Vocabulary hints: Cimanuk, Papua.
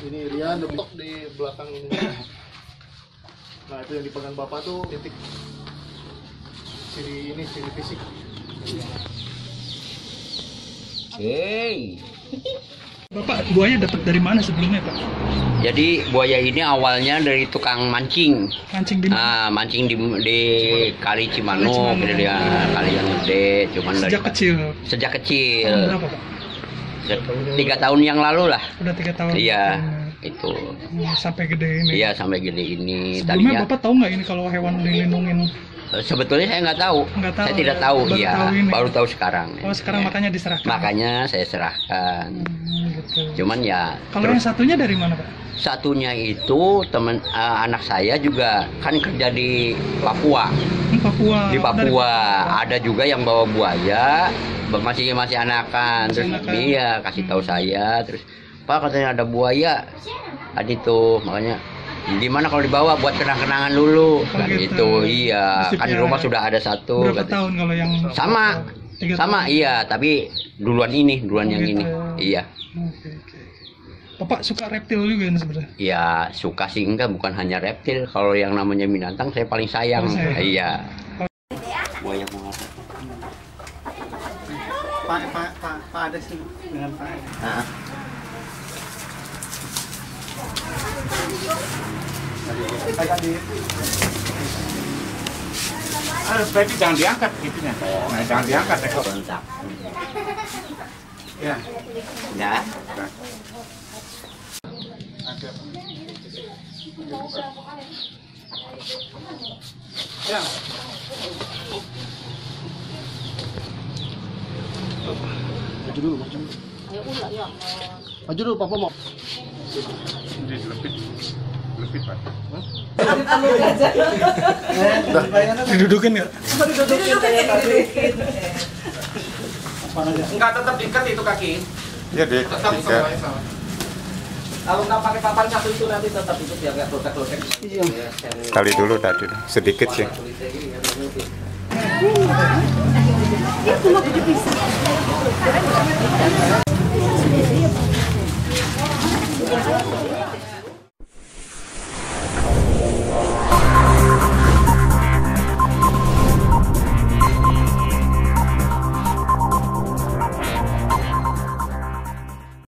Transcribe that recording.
Ini Rian letak di belakang ini. Nah itu yang dipegang bapak tuh titik. Ciri ini ciri fisik. Hey. Bapak buaya dapat dari mana sebelumnya Pak? Jadi buaya ini awalnya dari tukang mancing. Mancing di mana? Mancing di Kali Cimanuk, Cimanuk. Ya, kali yang gede. Cuman sejak kecil. Sejak kecil. Tahun berapa, Pak? 3 tahun yang lalu lah. Udah 3 tahun. Iya, itu. Sampai gede ini. Iya, sampai gede ini. Sebelumnya tadinya, Bapak tahu nggak ini kalau hewan dilindungin? Sebetulnya saya nggak tahu. Saya tidak tahu. Iya, baru tahu sekarang. Oh, sekarang ya. Makanya diserahkan. Makanya saya serahkan. Gitu. Cuman ya. Kalau yang satunya dari mana, Pak? Satunya itu teman anak saya juga kan kerja di Papua. Papua. Di Papua ada juga yang bawa buaya. Masih anakan, terus dia kasih tahu saya, terus Pak katanya ada buaya tadi tuh, makanya gimana kalau dibawa buat kenang-kenangan dulu, kan gitu. Iya, kan di rumah sudah ada satu. Berapa tahun kalau yang sama iya, tapi duluan yang ini, iya. Bapak suka reptil juga ini sebenarnya? Iya, suka sih, enggak, bukan hanya reptil. Kalau yang namanya binatang saya paling sayang, iya. Buaya buaya. Pak ada sih dengan Pak. Nah. Berarti jangan diangkat gitu ya. Nah, jangan diangkat ya. Bentar. Ya. Ya. Ya. Maju dulu, maju dulu, Papa mau. Ini lepit Pak. Didudukin nggak? Enggak, tetap diikat itu kaki. Iya deh. Kalau nggak pakai papan satu itu nanti tetap itu biar nggak locek-locek. Kali dulu tadi, sedikit sih. Itu mau dipisah.